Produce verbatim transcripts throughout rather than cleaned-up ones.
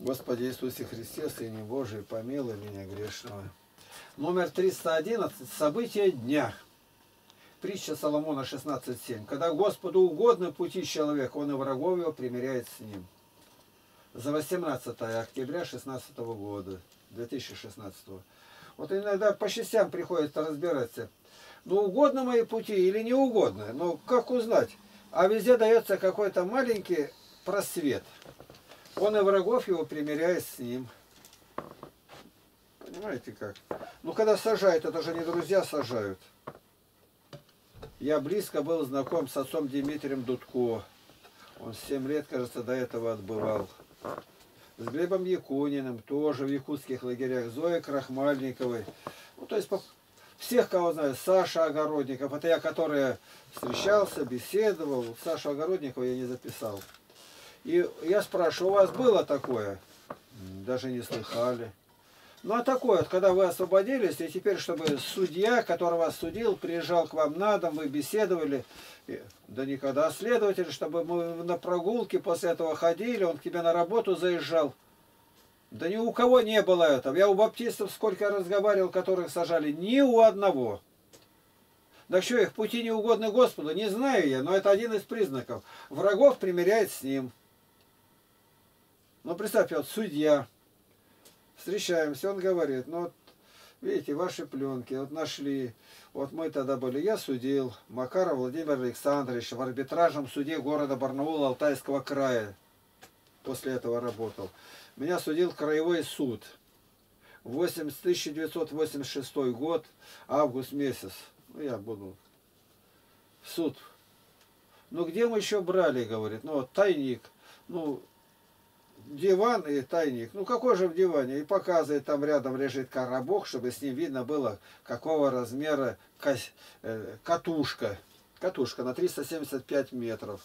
Господи Иисусе Христе, Сыне Божий, помилуй меня грешного. Номер триста одиннадцать. События дня. Притча Соломона шестнадцать семь. Когда Господу угодно пути человека, он и врагов его примиряет с ним. За восемнадцатое октября шестнадцатого года, две тысячи шестнадцатого. Вот иногда по частям приходится разбираться. Ну, угодно мои пути или не угодно? Ну, как узнать? А везде дается какой-то маленький просвет. Он и врагов его примиряет с ним. Понимаете как? Ну, когда сажают, это же не друзья сажают. Я близко был знаком с отцом Дмитрием Дудко. Он семь лет, кажется, до этого отбывал. С Глебом Якуниным, тоже в якутских лагерях. Зоей Крахмальниковой. Ну, то есть, всех, кого знаю. Саша Огородников. Это я, который встречался, беседовал. Сашу Огородникова я не записал. И я спрашиваю, у вас было такое? Даже не слыхали. Ну а такое, вот, когда вы освободились, и теперь, чтобы судья, который вас судил, приезжал к вам на дом, вы беседовали, и, да никогда, следователь, чтобы мы на прогулке после этого ходили, он к тебе на работу заезжал. Да ни у кого не было этого. Я у баптистов сколько разговаривал, которых сажали, ни у одного. Да что, их пути неугодны Господу, не знаю я, но это один из признаков. Врагов примиряет с ним. Ну, представьте, вот судья, встречаемся, он говорит, ну, вот, видите, ваши пленки, вот нашли, вот мы тогда были, я судил Макара Владимира Александровича в арбитражном суде города Барнаула Алтайского края, после этого работал. Меня судил краевой суд, тысяча девятьсот восемьдесят шестой год, август месяц, ну, я буду в суд. Ну, где мы еще брали, говорит, ну, вот тайник, ну, диван и тайник. Ну какой же в диване? И показывает, там рядом лежит коробок, чтобы с ним видно было, какого размера катушка. Катушка на триста семьдесят пять метров.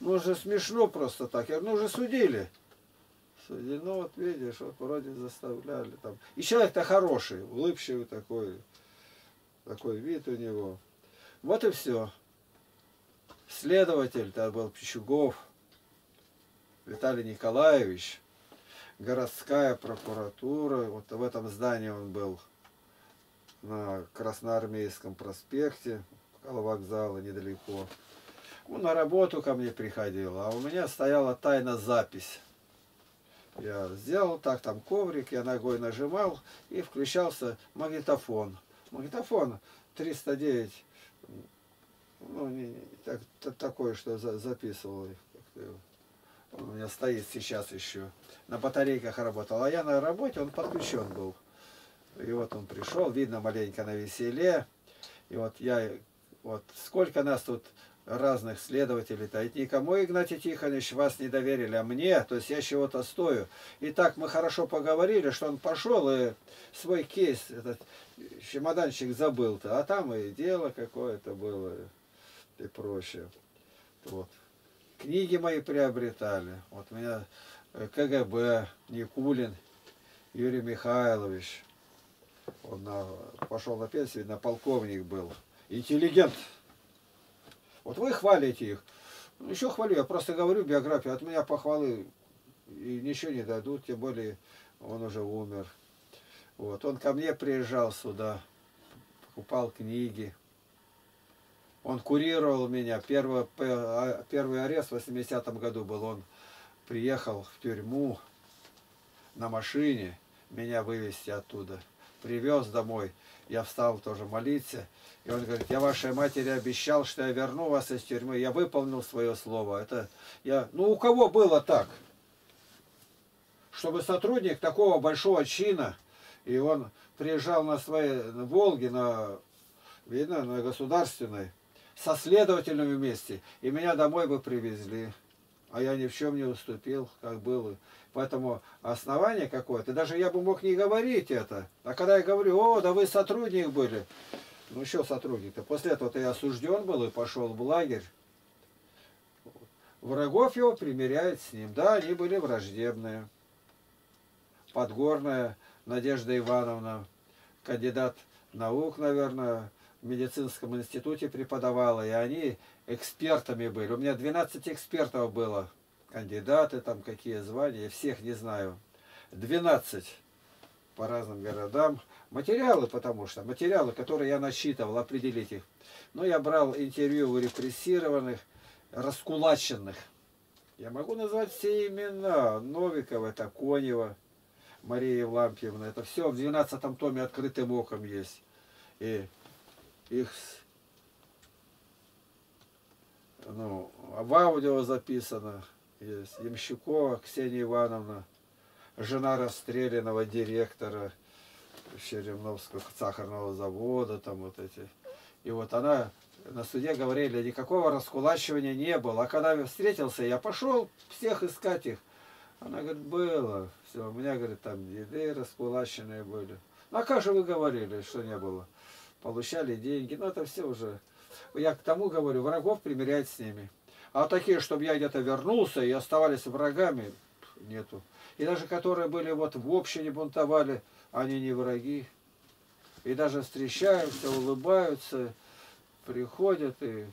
Ну же смешно просто так. Я говорю, ну уже судили. Судили, ну вот видишь, вот вроде заставляли там. И человек-то хороший, улыбчивый такой. Такой вид у него. Вот и все. Следователь-то был Пичугов Виталий Николаевич, городская прокуратура, вот в этом здании он был, на Красноармейском проспекте, около вокзала, недалеко. Он на работу ко мне приходил, а у меня стояла тайна запись. Я сделал так, там коврик, я ногой нажимал, и включался магнитофон. Магнитофон триста девять, ну, не, так, такой, что за, записывал их. Он у меня стоит сейчас еще. На батарейках работал. А я на работе, он подключен был. И вот он пришел, видно, маленько на веселе. И вот я, вот сколько нас тут разных следователей-то. И никому, Игнатий Тихонович, вас не доверили, а мне. То есть я чего-то стою. И так мы хорошо поговорили, что он пошел и свой кейс, этот чемоданчик забыл-то. А там и дело какое-то было и прочее. Вот. Книги мои приобретали. Вот у меня КГБ, Никулин, Юрий Михайлович. Он на, пошел на пенсию, на полковник был. Интеллигент. Вот вы хвалите их. Ну, еще хвалю, я просто говорю биографию. От меня похвалы и ничего не дадут, тем более он уже умер. Вот. Он ко мне приезжал сюда, покупал книги. Он курировал меня. Первый, первый арест в восьмидесятом году был. Он приехал в тюрьму на машине меня вывезти оттуда. Привез домой. Я встал тоже молиться. И он говорит, я вашей матери обещал, что я верну вас из тюрьмы. Я выполнил свое слово. Это я... Ну у кого было так? Чтобы сотрудник такого большого чина, и он приезжал на своей Волге, на, видно, на государственной, со следователем вместе, и меня домой бы привезли. А я ни в чем не уступил, как было. Поэтому основание какое-то, даже я бы мог не говорить это. А когда я говорю, о, да вы сотрудник были. Ну еще сотрудник-то. После этого-то я осужден был и пошел в лагерь. Врагов его примиряет с ним. Да, они были враждебные. Подгорная Надежда Ивановна, кандидат наук, наверное, в медицинском институте преподавала, и они экспертами были. У меня двенадцать экспертов было кандидаты, там какие звания, всех не знаю. двенадцать по разным городам. Материалы, потому что, материалы, которые я насчитывал, определить их. Но я брал интервью у репрессированных, раскулаченных. Я могу назвать все имена. Новикова, это Конева, Мария Евлампьевна. Это все в двенадцатом томе открытым оком есть. И их ну, в аудио записано. Есть. Емщукова Ксения Ивановна, жена расстрелянного директора Черемновского сахарного завода. Там вот эти. И вот она... На суде говорили, никакого раскулачивания не было. А когда я встретился, я пошел всех искать их. Она говорит, было. Все, у меня, говорит, там еды раскулаченные были. Ну а как же вы говорили, что не было? Получали деньги. Ну это все уже. Я к тому говорю, врагов примирять с ними. А такие, чтобы я где-то вернулся и оставались врагами, нету. И даже которые были вот в общине бунтовали, они не враги. И даже встречаются, улыбаются. Приходят и,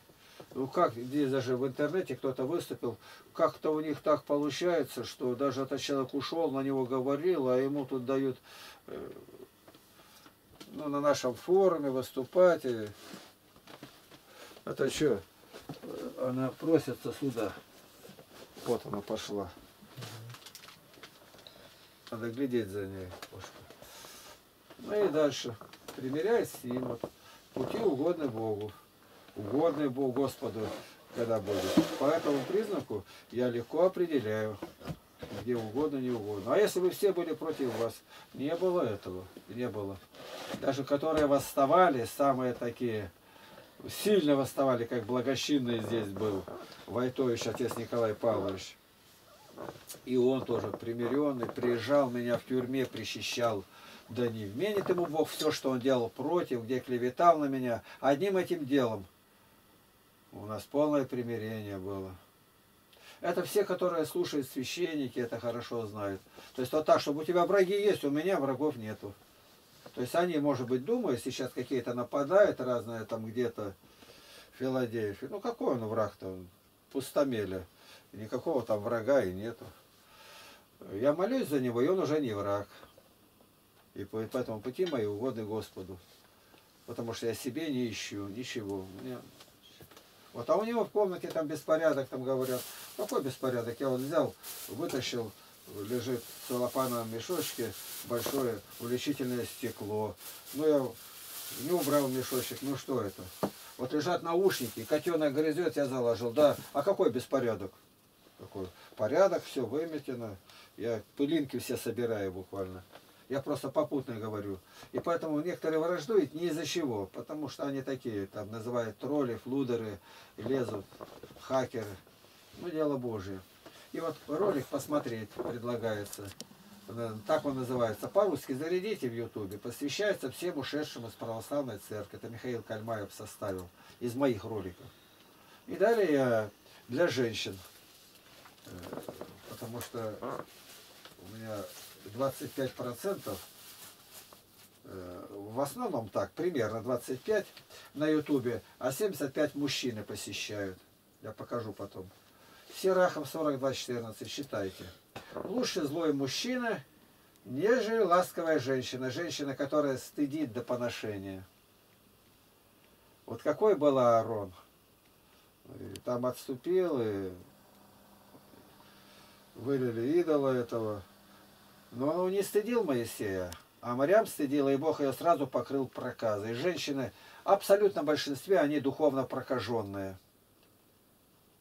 ну как, здесь даже в интернете кто-то выступил, как-то у них так получается, что даже этот человек ушел, на него говорил, а ему тут дают, э, ну, на нашем форуме выступать. И... Это что? Она просится сюда. Вот она пошла. Надо глядеть за ней. Ну и дальше. Примеряй с ним. Пути угодны Богу, угодны Богу Господу, когда будет. По этому признаку я легко определяю, где угодно, не угодно. А если бы все были против вас, не было этого, не было. Даже которые восставали, самые такие, сильно восставали, как благочинный здесь был Войтович, отец Николай Павлович. И он тоже примиренный, приезжал, меня в тюрьме причащал. Да не вменит ему Бог все, что он делал против, где клеветал на меня. Одним этим делом у нас полное примирение было. Это все, которые слушают священники, это хорошо знают. То есть вот так, чтобы у тебя враги есть, у меня врагов нету. То есть они, может быть, думают, сейчас какие-то нападают разные там где-то Филадеев. Ну какой он враг-то? Пустомеля. Никакого там врага и нету. Я молюсь за него, и он уже не враг. И по этому пути мои угодны Господу. Потому что я себе не ищу ничего. Мне... Вот, а у него в комнате там беспорядок, там говорят. Какой беспорядок? Я вот взял, вытащил, лежит в целлофановом мешочке большое увеличительное стекло. Ну я не убрал мешочек, ну что это? Вот лежат наушники, котенок грызет, я заложил. Да, а какой беспорядок? Какой? Порядок, все выметено. Я пылинки все собираю буквально. Я просто попутно говорю. И поэтому некоторые враждуют не из-за чего. Потому что они такие, там называют тролли, флудеры, лезут, хакеры. Ну, дело Божие. И вот ролик посмотреть предлагается. Так он называется. По-русски зарядите в Ютубе. Посвящается всем ушедшим из православной церкви. Это Михаил Кальмаев составил из моих роликов. И далее я для женщин. Потому что у меня... двадцать пять процентов, в основном так, примерно двадцать пять процентов на Ютубе, а семьдесят пять процентов мужчины посещают. Я покажу потом. Серахов сорок два четырнадцать, считайте. Лучше злой мужчина, нежели ласковая женщина. Женщина, которая стыдит до поношения. Вот какой был Аарон. И там отступил, и вылили идола этого. Но он не стыдил Моисея, а Марьям стыдила, и Бог ее сразу покрыл проказой. Женщины, абсолютно в большинстве, они духовно прокаженные.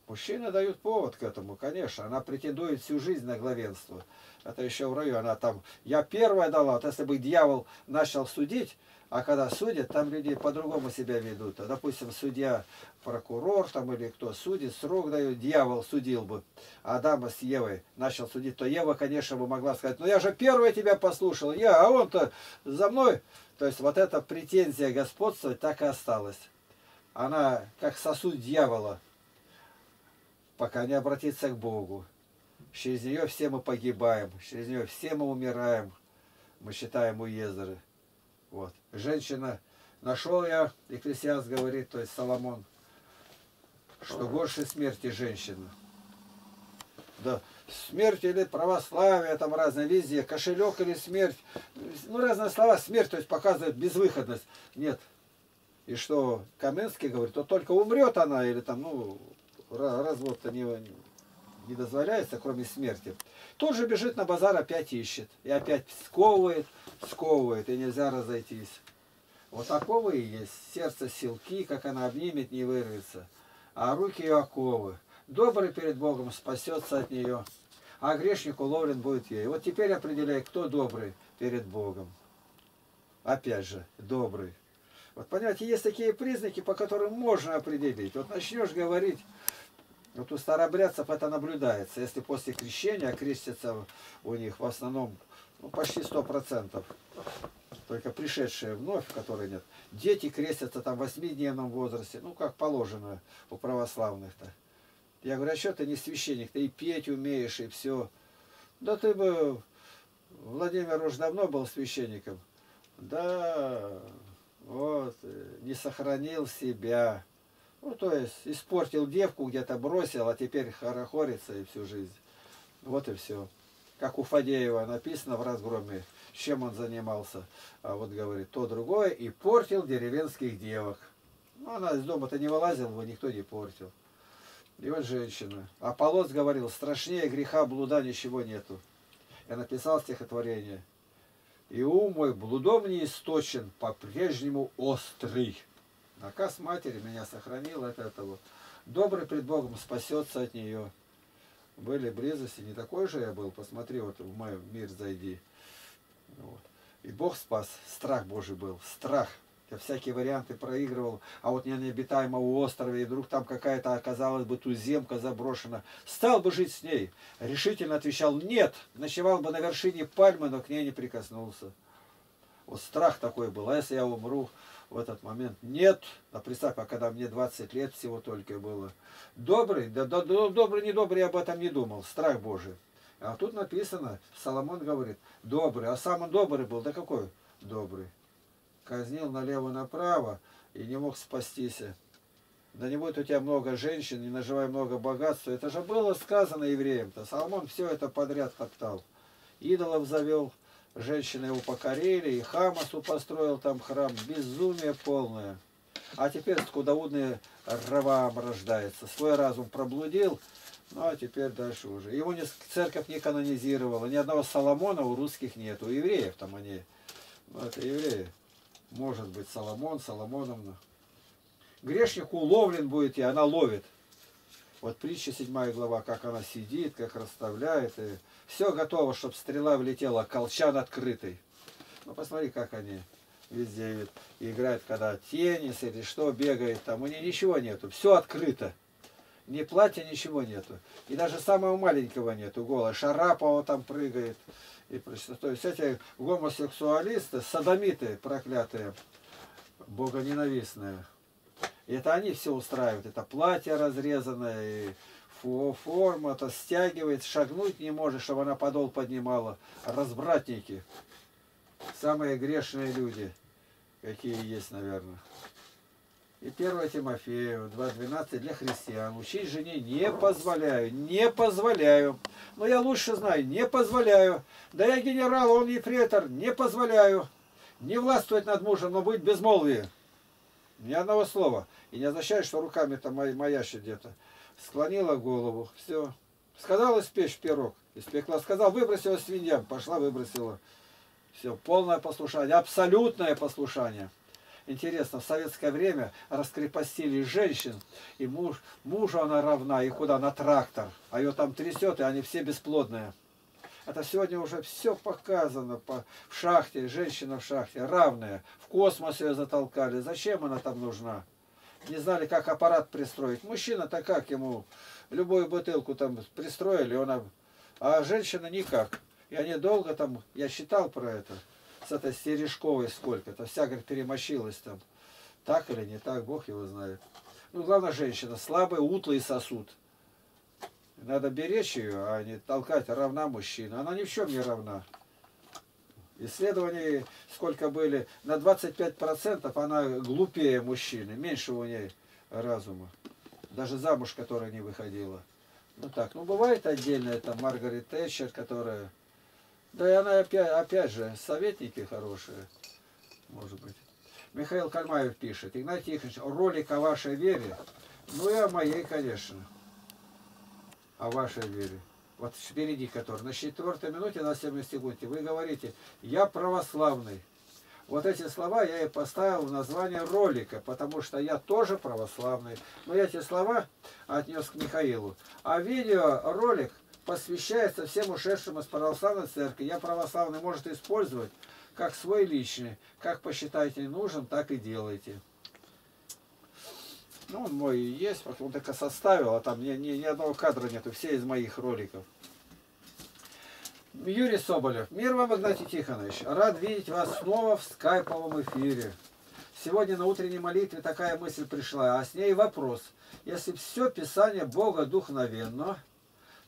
Мужчины дают повод к этому, конечно. Она претендует всю жизнь на главенство. Это еще в раю. Она там, я первая дала. Вот если бы дьявол начал судить, а когда судят, там люди по-другому себя ведут. А, допустим, судья, прокурор там или кто судит, срок дает, дьявол судил бы. Адама с Евой начал судить, то Ева, конечно, бы могла сказать, ну я же первая тебя послушал, я, а он-то за мной. То есть вот эта претензия господствовать так и осталась. Она как сосуд дьявола, пока не обратиться к Богу. Через нее все мы погибаем, через нее все мы умираем, мы считаем уездары. Вот. Женщина, нашел я, Екклесиаст говорит, то есть Соломон, что горше смерти женщина. Да. Смерть или православие, там разные, везде. Кошелек или смерть. Ну, разные слова. Смерть, то есть, показывает безвыходность. Нет. И что Каменский говорит, то только умрет она, или там, ну, развод-то не, не дозволяется, кроме смерти. Тут же бежит на базар, опять ищет. И опять сковывает, сковывает, и нельзя разойтись. Вот такого и есть. Сердце силки, как она обнимет, не вырвется. А руки ее оковы. Добрый перед Богом спасется от нее, а грешник уловлен будет ей. Вот теперь определяй, кто добрый перед Богом. Опять же, добрый. Вот понимаете, есть такие признаки, по которым можно определить. Вот начнешь говорить, вот у старобрядцев это наблюдается. Если после крещения, крестятся у них в основном, ну, почти сто процентов, только пришедшие вновь, которые нет. Дети крестятся там в восьмидневном возрасте, ну как положено у православных-то. Я говорю, а что ты не священник, ты и петь умеешь, и все. Да ты бы, Владимир, уж давно был священником. Да, вот, не сохранил себя. Ну, то есть, испортил девку, где-то бросил, а теперь хорохорится и всю жизнь. Вот и все. Как у Фадеева написано в разгроме, чем он занимался. А вот говорит, то другое, и портил деревенских девок. Ну, она из дома-то не вылазила, его никто не портил. И вот женщина. Аполлос говорил, страшнее греха блуда ничего нету. Я написал стихотворение. И ум мой блудом не источен, по-прежнему острый. Наказ матери меня сохранил от этого. Добрый пред Богом спасется от нее. Были близости, не такой же я был. Посмотри, вот в мой мир зайди. Вот. И Бог спас. Страх Божий был. Страх. Я всякие варианты проигрывал, а вот я на необитаемом острове, и вдруг там какая-то оказалась бы туземка заброшена. Стал бы жить с ней. Решительно отвечал, нет, ночевал бы на вершине пальмы, но к ней не прикоснулся. Вот страх такой был, а если я умру в этот момент? Нет. А представь, когда мне двадцать лет всего только было. Добрый, да, да, да добрый, не добрый, я об этом не думал, страх Божий. А тут написано, Соломон говорит, добрый, а сам он добрый был, да какой добрый? Казнил налево-направо и не мог спастись. Да не будет у тебя много женщин, не наживай много богатства. Это же было сказано евреям-то. Соломон все это подряд топтал. Идолов завел, женщины его покорили, и Хамасу построил там храм. Безумие полное. А теперь скудоумный Ровоам рождается. Свой разум проблудил, ну а теперь дальше уже. Его не, церковь не канонизировала. Ни одного Соломона у русских нет. У евреев там они. Ну это евреи. Может быть, Соломон, Соломоновна. Грешник уловлен будет, и она ловит. Вот притча седьмая глава, как она сидит, как расставляет. И все готово, чтобы стрела влетела, колчан открытый. Ну, посмотри, как они везде играют, когда теннис или что, бегает там. У нее ничего нету, все открыто. Ни платья, ничего нету. И даже самого маленького нету, голая. Шарапова там прыгает. И, то есть эти гомосексуалисты, садомиты проклятые, богоненавистные, и это они все устраивают. Это платье разрезанное, и форма, это стягивает, шагнуть не может, чтобы она подол поднимала. Разбратники, самые грешные люди, какие есть, наверное. И первое Тимофею два двенадцать для христиан. Учить жене не позволяю, не позволяю. Но я лучше знаю, не позволяю. Да я генерал, он ефрейтор, не позволяю. Не властвовать над мужем, но быть безмолвие. Ни одного слова. И не означает, что руками-то моя, моя где-то. Склонила голову, все. Сказала испечь пирог, испекла. Сказал, выбросила свиньям, пошла, выбросила. Все, полное послушание, абсолютное послушание. Интересно, в советское время раскрепостили женщин, и муж, мужу она равна, и куда? На трактор. А ее там трясет, и они все бесплодные. Это сегодня уже все показано по, в шахте, женщина в шахте, равная. В космос ее затолкали. Зачем она там нужна? Не знали, как аппарат пристроить. Мужчина-то как ему? Любую бутылку там пристроили, он... а женщина никак. И они долго там, я считал про это, с этой Сережковой сколько-то. Вся, говорит, перемощилась там. Так или не так, Бог его знает. Ну, главное, женщина. Слабый, утлый сосуд. Надо беречь ее, а не толкать. Равна мужчина. Она ни в чем не равна. Исследований сколько были. На двадцать пять процентов она глупее мужчины. Меньше у ней разума. Даже замуж, которая не выходила. Ну так, ну бывает отдельно, это Маргарет Тэтчер, которая... Да и она опять, опять же, советники хорошие, может быть. Михаил Кальмаев пишет: Игнатий Тихонович, ролик о вашей вере, ну и о моей, конечно, о вашей вере. Вот впереди который, на четвертой минуте, на седьмой секунде, вы говорите: я православный. Вот эти слова я и поставил в название ролика, потому что я тоже православный. Но я эти слова отнес к Михаилу. А видеоролик посвящается всем ушедшим из православной церкви. Я православный, может использовать как свой личный. Как посчитаете нужным, так и делайте. Ну, он мой есть, он только составил, а там ни, ни, ни одного кадра нету, все из моих роликов. Юрий Соболев. Мир вам, Игнатий Тихонович. Рад видеть вас снова в скайповом эфире. Сегодня на утренней молитве такая мысль пришла, а с ней вопрос. Если все Писание Бога духновенно,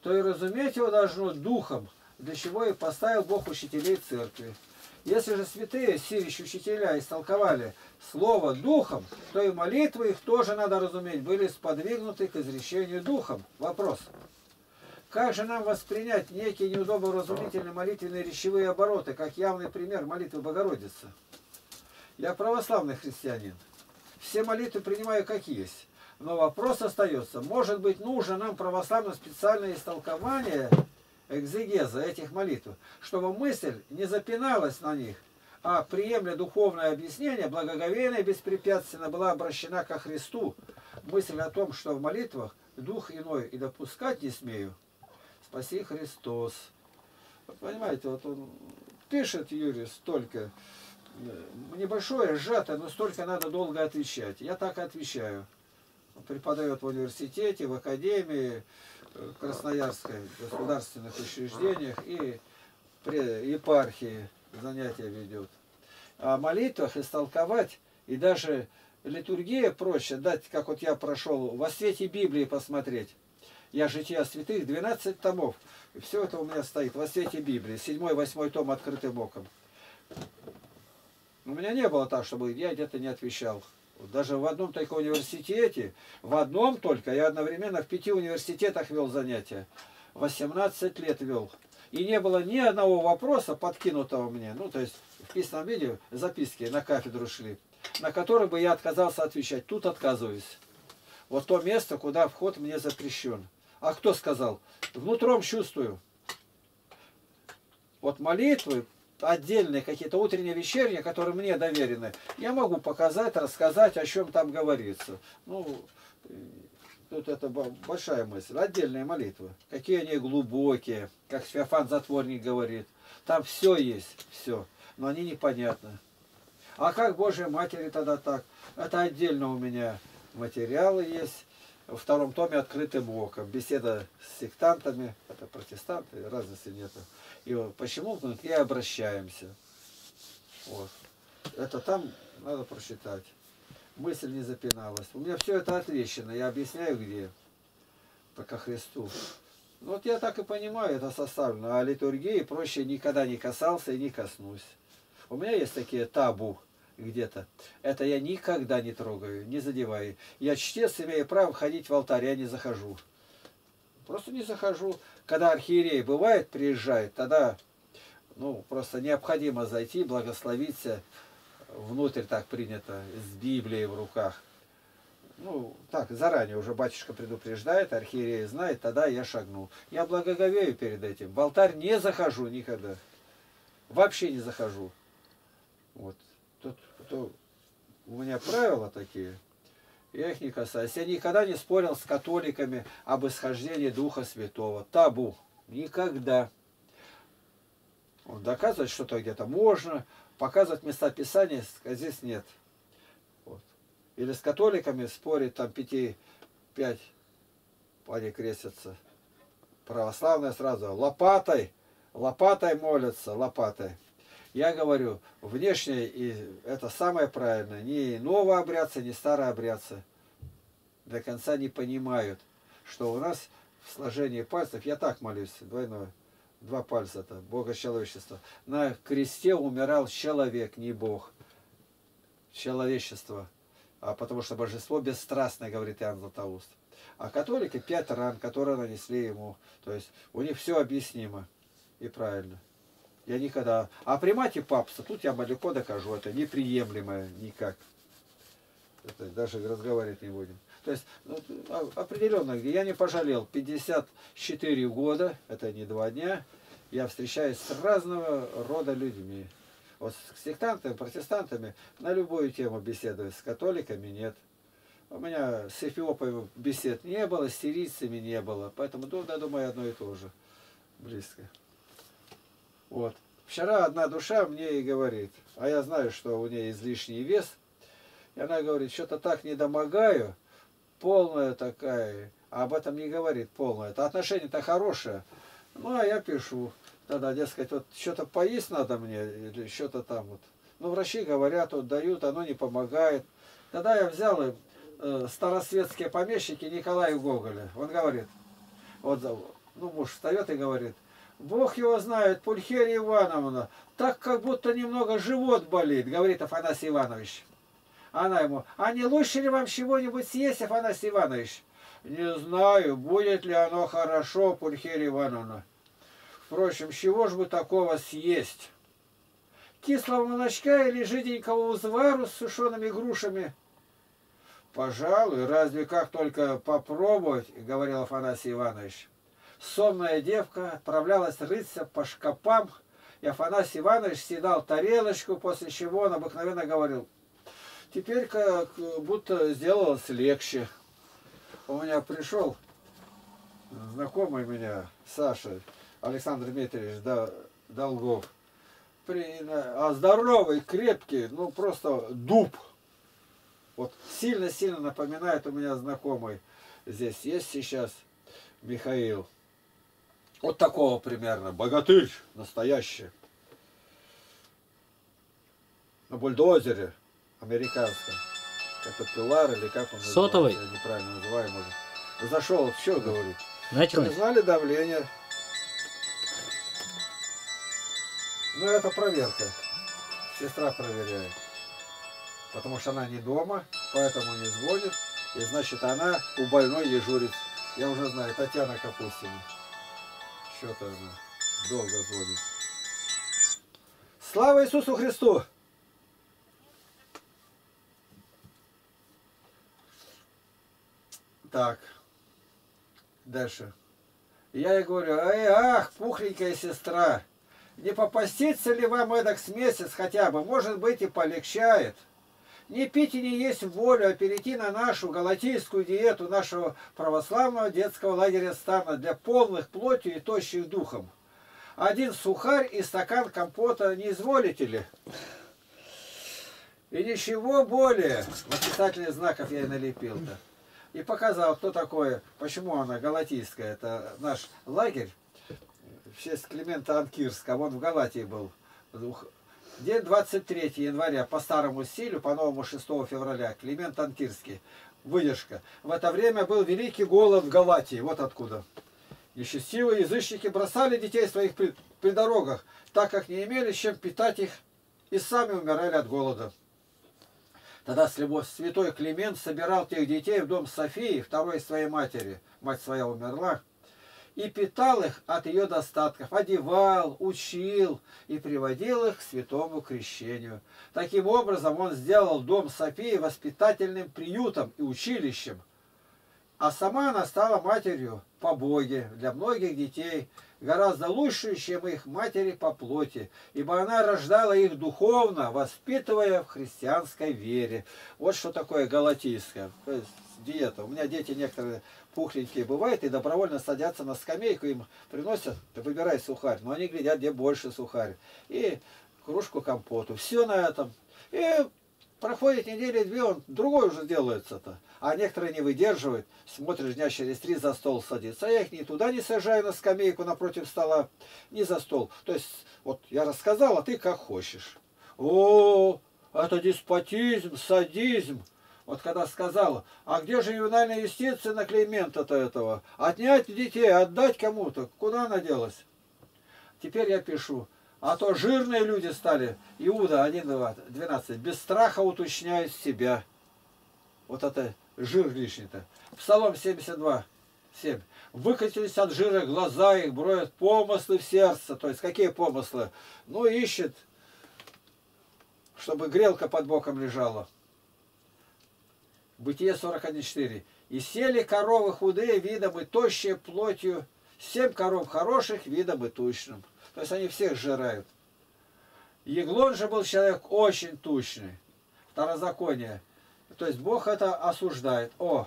то и разуметь его должно духом, для чего и поставил Бог учителей церкви. Если же святые, сирищ учителя, истолковали слово духом, то и молитвы их тоже надо разуметь, были сподвигнуты к изречению духом. Вопрос. Как же нам воспринять некие неудобно-разумительные молитвенные речевые обороты, как явный пример молитвы Богородицы? Я православный христианин. Все молитвы принимаю как есть. Но вопрос остается, может быть, нужно нам православное специальное истолкование экзегеза этих молитв, чтобы мысль не запиналась на них, а, приемля духовное объяснение, благоговейно и беспрепятственно была обращена ко Христу. Мысль о том, что в молитвах дух иной и допускать не смею. Спаси Христос. Вот понимаете, вот он пишет, Юрий, столько, небольшое, сжатое, но столько надо долго отвечать. Я так и отвечаю. Он преподает в университете, в академии, в Красноярской государственных учреждениях и епархии занятия ведет. О молитвах истолковать и даже литургия проще дать, как вот я прошел, во свете Библии посмотреть. Я «Жития святых», двенадцать томов. И все это у меня стоит во свете Библии. седьмой-восьмой том открытым оком. У меня не было так, чтобы я где-то не отвечал. Даже в одном только университете, в одном только, я одновременно в пяти университетах вел занятия. восемнадцать лет вел. И не было ни одного вопроса, подкинутого мне, ну то есть в письменном виде записки на кафедру шли, на который бы я отказался отвечать. Тут отказываюсь. Вот то место, куда вход мне запрещен. А кто сказал? Внутром чувствую. Вот молитвы, отдельные какие-то утренние, вечерние, которые мне доверены, я могу показать, рассказать, о чем там говорится. Ну, тут это большая мысль. Отдельные молитвы. Какие они глубокие, как Феофан Затворник говорит. Там все есть, все, но они непонятны. А как Божьей Матери тогда так? Это отдельно у меня материалы есть. Во втором томе «Открытым оком». Беседа с сектантами. Это протестанты, разницы нет. И почему мы к ней обращаемся. Вот. Это там надо прочитать. Мысль не запиналась. У меня все это отвечено. Я объясняю где. Пока Христу. Вот я так и понимаю, это составлено. А литургии проще никогда не касался и не коснусь. У меня есть такие табу. Где-то. Это я никогда не трогаю, не задеваю. Я чтец, имею право ходить в алтарь, я не захожу. Просто не захожу. Когда архиерей бывает, приезжает, тогда ну, просто необходимо зайти, благословиться. Внутрь так принято, с Библией в руках. Ну, так, заранее уже батюшка предупреждает, архиерей знает, тогда я шагну. Я благоговею перед этим. В алтарь не захожу никогда. Вообще не захожу. Вот. Тут, тут у меня правила такие, я их не касаюсь. Я никогда не спорил с католиками об исхождении Духа Святого. Табу. Никогда. Вот, доказывать что-то где-то можно, показывать места Писания, а здесь нет. Вот. Или с католиками спорить, там пяти, пять, они крестятся. Православные сразу лопатой, лопатой молятся, лопатой. Я говорю, внешне и это самое правильное. Ни новообрядцы, ни старообрядцы до конца не понимают, что у нас в сложении пальцев, я так молюсь, двойное, два пальца-то, Бога человечества. На кресте умирал человек, не Бог. Человечество. А потому что божество бесстрастное, говорит Иоанн Златоуст. а католики пять ран, которые нанесли ему. То есть у них все объяснимо и правильно. Я никогда... А при мате папства, тут я далеко докажу, это неприемлемо никак. Это даже разговаривать не будем. То есть, ну, определенно, где я не пожалел, пятьдесят четыре года, это не два дня, я встречаюсь с разного рода людьми. Вот с сектантами, протестантами на любую тему беседую, с католиками нет. У меня с эфиопами бесед не было, с сирийцами не было, поэтому, да, думаю, одно и то же, близко. Вот. Вчера одна душа мне и говорит, а я знаю, что у нее излишний вес, и она говорит, что-то так не домогаю, полная такая, а об этом не говорит полная. Это отношение-то хорошее. Ну, а я пишу, да-да, дескать, вот что-то поесть надо мне, или что-то там вот. Ну, врачи говорят, вот дают, оно не помогает. Тогда я взял им э, старосветские помещики Николая Гоголя. Он говорит, вот, ну, муж встает и говорит, Бог его знает, Пульхерия Ивановна, так как будто немного живот болит, говорит Афанасий Иванович. Она ему, а не лучше ли вам чего-нибудь съесть, Афанасий Иванович? Не знаю, будет ли оно хорошо, Пульхерия Ивановна. Впрочем, чего ж бы такого съесть? Кислого молочка или жиденького узвару с сушеными грушами? Пожалуй, разве как только попробовать, говорил Афанасий Иванович. Сонная девка отправлялась рыться по шкафам, и Афанасий Иванович съедал тарелочку, после чего он обыкновенно говорил, теперь как будто сделалось легче. У меня пришел знакомый меня, Саша Александр Дмитриевич Долгов, при... а здоровый, крепкий, ну просто дуб. Вот сильно-сильно напоминает у меня знакомый. Здесь есть сейчас Михаил. Вот такого примерно. Богатырь настоящий. На бульдозере американском. Это пилар или как он сотовый. Называется? Я неправильно называю, может. Зашел, что говорит? Начали. Вы знали давление. Ну, это проверка. Сестра проверяет. Потому что она не дома, поэтому не звонит. И значит, она у больной дежурит. Я уже знаю, Татьяна Капустина. Что-то она долго звонит. Слава Иисусу Христу! Так. Дальше. Я ей говорю, ай, ах, пухленькая сестра, не попастится ли вам эдак с месяц хотя бы? Может быть и полегчает. Не пить и не есть волю, а перейти на нашу галатийскую диету нашего православного детского лагеря Стана для полных плотью и тощих духом. Один сухарь и стакан компота не изволите ли? И ничего более. Восклицательных знаков я и налепил-то. И показал, кто такое, почему она галатийская. Это наш лагерь в честь Климента Анкирского. Он в Галатии был. День двадцать третьего января по старому стилю, по новому шестого февраля, Климент Анкирский, выдержка. В это время был великий голод в Галатии, вот откуда. Нечестивые язычники бросали детей своих при, при дорогах, так как не имели чем питать их и сами умирали от голода. Тогда святой Климент собирал тех детей в дом Софии, второй своей матери, мать своя умерла, и питал их от ее достатков, одевал, учил и приводил их к святому крещению. Таким образом он сделал дом Софии воспитательным приютом и училищем, а сама она стала матерью по Боге для многих детей, гораздо лучше, чем их матери по плоти, ибо она рождала их духовно, воспитывая в христианской вере. Вот что такое галатийское, то есть диета. У меня дети некоторые пухленькие бывают и добровольно садятся на скамейку, им приносят, ты выбирай сухарь, но они глядят, где больше сухарь, и кружку компоту, все на этом. И проходит недели-две, он другой уже делается-то. А некоторые не выдерживают, смотришь, дня через три за стол садится. А я их ни туда не сажаю на скамейку напротив стола, ни за стол. То есть, вот я рассказал, а ты как хочешь. О, это деспотизм, садизм. Вот когда сказала, а где же ювенальная юстиция на Климента-то этого? Отнять детей, отдать кому-то. Куда она делась? Теперь я пишу. А то жирные люди стали, Иуда один двенадцать, без страха уточняют себя. Вот это жир лишний-то. Псалом семьдесят два, семь. Выкатились от жира глаза их, броют помыслы в сердце. То есть какие помыслы? Ну, ищет, чтобы грелка под боком лежала. Бытие сорок один, четыре. И сели коровы худые, видом и тощие плотью. Семь коров хороших, видом и тучным. То есть они всех сжирают. Еглон же был человек очень тучный. Второзаконие. То есть Бог это осуждает. О!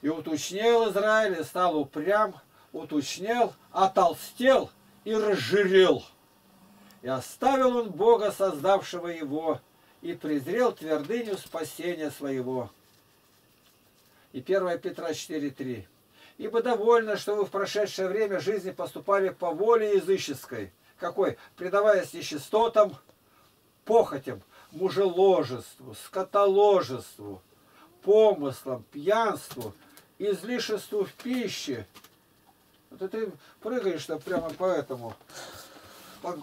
И утучнел Израиль, и стал упрям, утучнел, отолстел и разжирел. И оставил он Бога, создавшего его, и презрел твердыню спасения своего. И первое Петра четыре, три. Ибо довольно, что вы в прошедшее время жизни поступали по воле языческой. Какой? Предаваясь нечистотам, похотям, мужеложеству, скотоложеству, помыслам, пьянству, излишеству в пище. Вот ты прыгаешь там прямо по этому. По...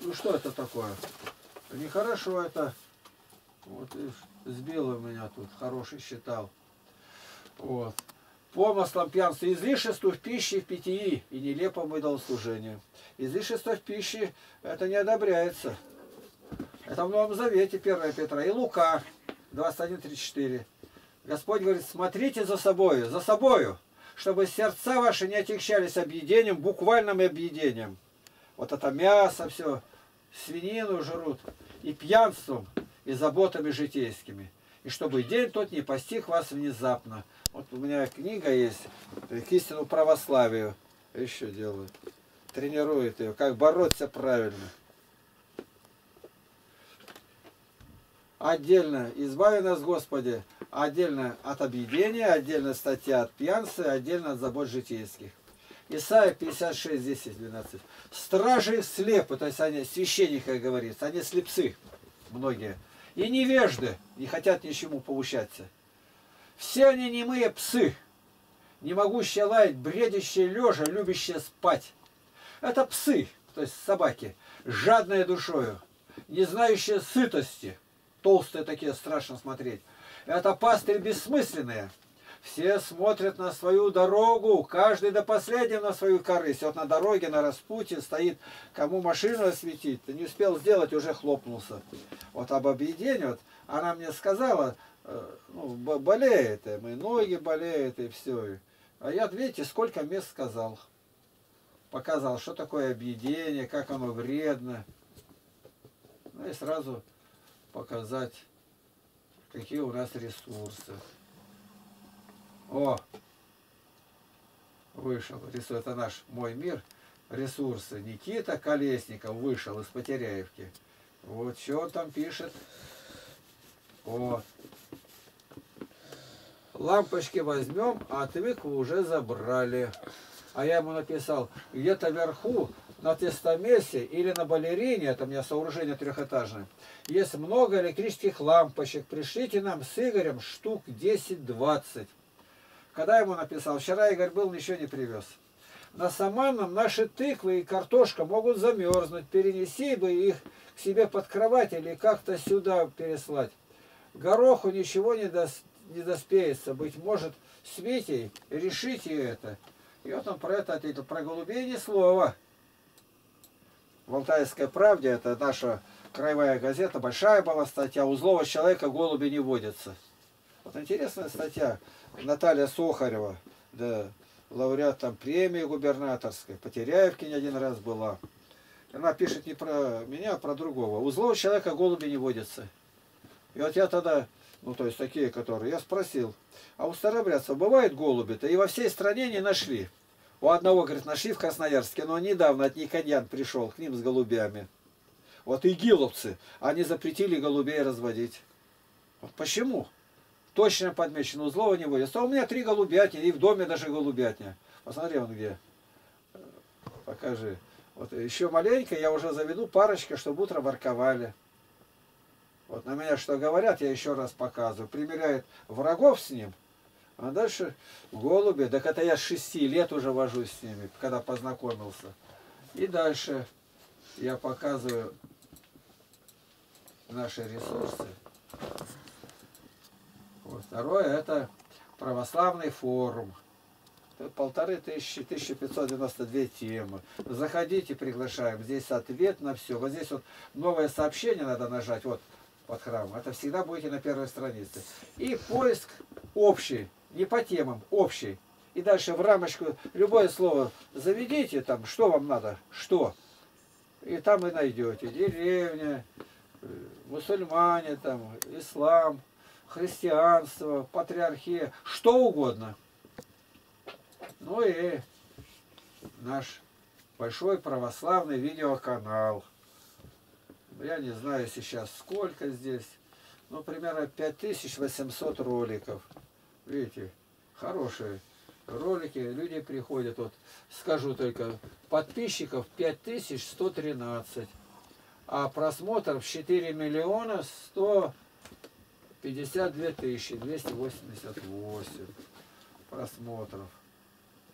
Ну что это такое? Нехорошо это. Вот сбило меня тут, хороший считал. Вот. Помыслом, пьянству, излишеству в пище, в питьи и нелепому идолослужению. Излишество в пище, это не одобряется. Это в Новом Завете, первое Петра. И Лука, двадцать один, тридцать четыре. Господь говорит, смотрите за собою, за собою, чтобы сердца ваши не отягчались объедением, буквальным объедением. Вот это мясо все, свинину жрут, и пьянством, и заботами житейскими. И чтобы день тот не постиг вас внезапно. Вот у меня книга есть к истину православию. Еще делают. Тренирует ее. Как бороться правильно. Отдельно избави нас, Господи. Отдельно от объедения, отдельно статья от пьянства, отдельно от забот житейских. Исайя пятьдесят шесть, десять, двенадцать. Стражи слепы, то есть они, священники, как говорится, они слепцы, многие. И невежды, не хотят ничему поучаться. Все они немые псы, не могущие лаять, бредящие лежа, любящие спать. Это псы, то есть собаки, жадные душою, не знающие сытости, толстые такие, страшно смотреть. Это пастыри бессмысленные. Все смотрят на свою дорогу, каждый до последнего на свою корысть. Вот на дороге, на распутье стоит, кому машину осветить. Ты не успел сделать, уже хлопнулся. Вот об объедении, вот, она мне сказала, ну, болеет, и мои ноги болеют, и все. А я, видите, сколько мест сказал. Показал, что такое объедение, как оно вредно. Ну и сразу показать, какие у нас ресурсы. О, вышел, рисует, это наш, мой мир, ресурсы. Никита Колесников вышел из Потеряевки. Вот что он там пишет. О, лампочки возьмем, а тыкву уже забрали. А я ему написал, где-то вверху, на тестомесе или на балерине, это у меня сооружение трехэтажное, есть много электрических лампочек. Пришлите нам с Игорем штук десять-двадцать. Когда ему написал, вчера Игорь был, ничего не привез. На Саманном наши тыквы и картошка могут замерзнуть. Перенеси бы их к себе под кровать или как-то сюда переслать. Гороху ничего не, дос, не доспеется. Быть может, с Витей решите это. И вот он про это ответил. Про голубей ни слова. В «Алтайской правде», это наша краевая газета, большая была статья. У злого человека голуби не водятся. Вот интересная статья. Наталья Сухарева, да, лауреат там премии губернаторской, Потеряевки не один раз была. Она пишет не про меня, а про другого. У злого человека голуби не водятся. И вот я тогда, ну то есть такие, которые, я спросил, а у старобрядцев бывают голуби-то? И во всей стране не нашли. У одного, говорит, нашли в Красноярске, но недавно от Никоньян пришел к ним с голубями. Вот игиловцы, они запретили голубей разводить. Вот почему? Точно подмечено, у злого не водится. А у меня три голубятни, и в доме даже голубятня. Посмотри, он где. Покажи. Вот еще маленько, я уже заведу парочка, чтобы утро ворковали. Вот на меня что говорят, я еще раз показываю. Примеряет врагов с ним, а дальше голуби. Так это я с шести лет уже вожусь с ними, когда познакомился. И дальше я показываю наши ресурсы. Вот. Второе, это православный форум. Полторы тысячи, тысяча пятьсот девяносто две темы. Заходите, приглашаем. Здесь ответ на все. Вот здесь вот новое сообщение надо нажать. Вот под храмом. Это всегда будете на первой странице. И поиск общий. Не по темам, общий. И дальше в рамочку любое слово заведите, там, что вам надо, что. И там и найдете. Деревня, мусульмане, там, ислам, христианство, патриархия, что угодно. Ну и наш большой православный видеоканал. Я не знаю сейчас сколько здесь, но примерно пять тысяч восемьсот роликов. Видите, хорошие ролики. Люди приходят, вот скажу только, подписчиков пять тысяч сто тринадцать, а просмотров четыре миллиона сто пятьдесят две тысячи двести восемьдесят восемь просмотров.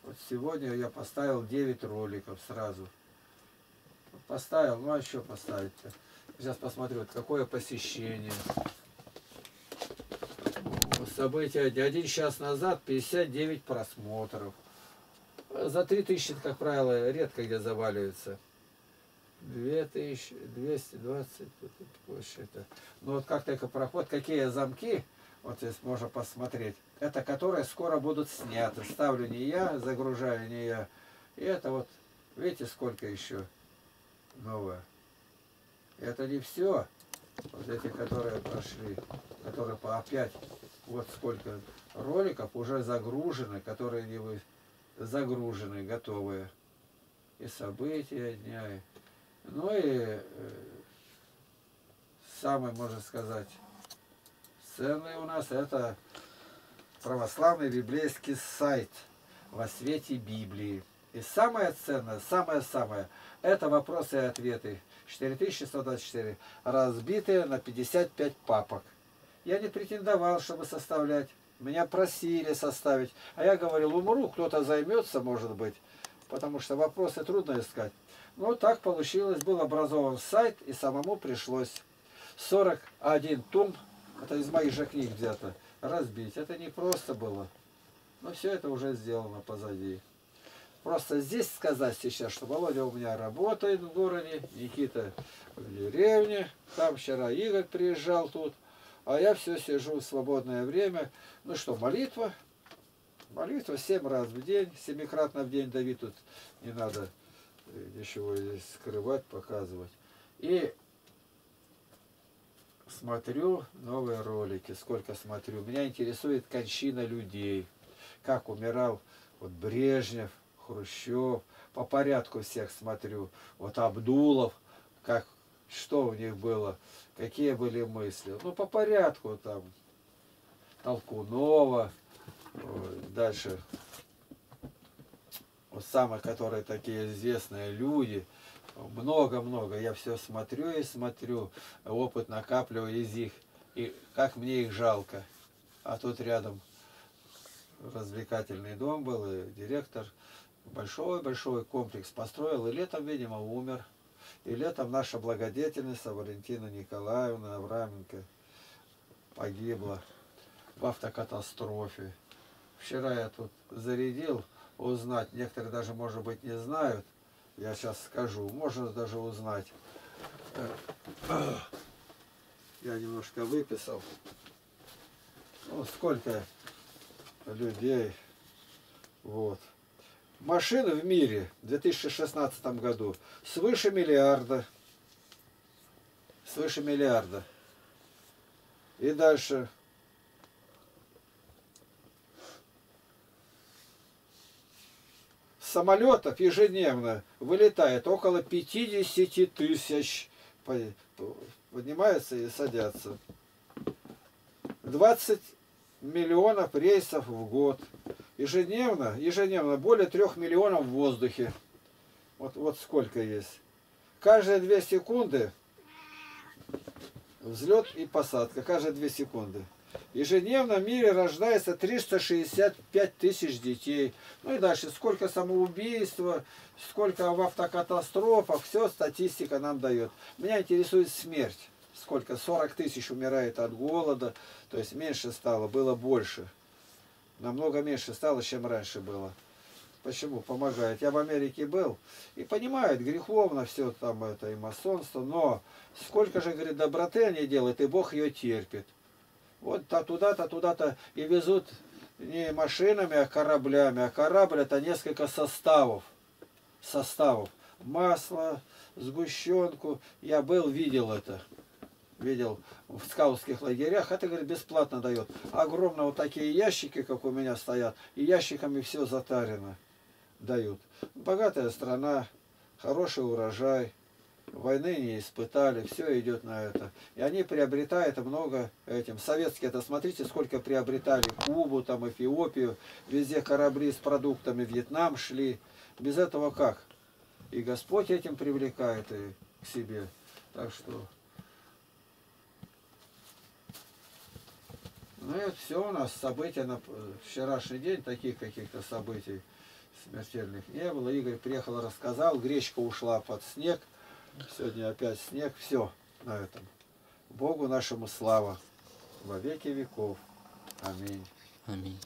Вот сегодня я поставил девять роликов сразу. Поставил, ну а еще поставить-то? Сейчас посмотрю, вот какое посещение. События один час назад пятьдесят девять просмотров. За три тысячи, как правило, редко где заваливается. две тысячи двести двадцать. Ну вот как только проход, какие замки, вот здесь можно посмотреть. Это которые скоро будут сняты. Ставлю не я, загружаю не я. И это вот, видите, сколько еще новое. Это не все. Вот эти, которые прошли, которые по опять, вот сколько роликов уже загружены, которые не вы... загружены, готовые. И события дня. И... Ну и самый, можно сказать, ценный у нас это... православный библейский сайт «Во свете Библии». И самое ценное, самое-самое, это вопросы и ответы. четыре тысячи сто двадцать четыре, разбитые на пятьдесят пять папок. Я не претендовал, чтобы составлять. Меня просили составить. А я говорил, умру, кто-то займется, может быть. Потому что вопросы трудно искать. Но так получилось, был образован сайт, и самому пришлось. сорок один том, это из моих же книг взято. Разбить. Это не просто было. Но все это уже сделано позади. Просто здесь сказать сейчас, что Володя у меня работает в городе, Никита в деревне, там вчера Игорь приезжал тут, а я все сижу в свободное время. Ну что, молитва? Молитва семь раз в день, семикратно в день дави, тут не надо ничего здесь скрывать, показывать. И смотрю новые ролики, сколько смотрю. Меня интересует кончина людей. Как умирал вот Брежнев, Хрущев. По порядку всех смотрю. Вот Абдулов, как, что у них было, какие были мысли. Ну, по порядку там. Толкунова. Дальше. Вот самые, которые такие известные люди. Много-много. Я все смотрю и смотрю. Опыт накапливаю из них. И как мне их жалко. А тут рядом развлекательный дом был. И директор большой-большой комплекс построил. И летом, видимо, умер. И летом наша благодетельница Валентина Николаевна Авраменко погибла в автокатастрофе. Вчера я тут зарядил узнать. Некоторые даже, может быть, не знают. Я сейчас скажу, можно даже узнать. Я немножко выписал. Ну, сколько людей. Вот. Машин в мире в две тысячи шестнадцатом году свыше миллиарда. Свыше миллиарда. И дальше. Самолетов ежедневно вылетает около пятидесяти тысяч, поднимаются и садятся. двадцать миллионов рейсов в год. Ежедневно, ежедневно более трёх миллионов в воздухе. Вот, вот сколько есть. Каждые две секунды взлет и посадка. Каждые две секунды. Ежедневно в мире рождается триста шестьдесят пять тысяч детей. Ну и дальше, сколько самоубийства, сколько в автокатастрофах, все статистика нам дает. Меня интересует смерть. сколько, сорок тысяч умирает от голода, то есть меньше стало, было больше. Намного меньше стало, чем раньше было. Почему? Помогает. Я в Америке был и понимают, греховно все там это и масонство, но сколько же, говорит, доброты они делают, и Бог ее терпит. Вот-то туда-то, туда-то и везут не машинами, а кораблями, а корабль — это несколько составов. Составов. Масло, сгущенку. Я был, видел это. Видел в скаутских лагерях. Это, говорит, бесплатно дает. Огромно вот такие ящики, как у меня стоят. И ящиками все затарено дают. Богатая страна, хороший урожай. Войны не испытали, все идет на это. И они приобретают много этим. Советские, это смотрите, сколько приобретали. Кубу, там, Эфиопию. Везде корабли с продуктами. Вьетнам шли. Без этого как? И Господь этим привлекает и к себе. Так что... Ну и вот все у нас события на вчерашний день, таких каких-то событий смертельных не было. Игорь приехал, рассказал, гречка ушла под снег. Сегодня опять снег. Все на этом. Богу нашему слава во веки веков. Аминь. Аминь.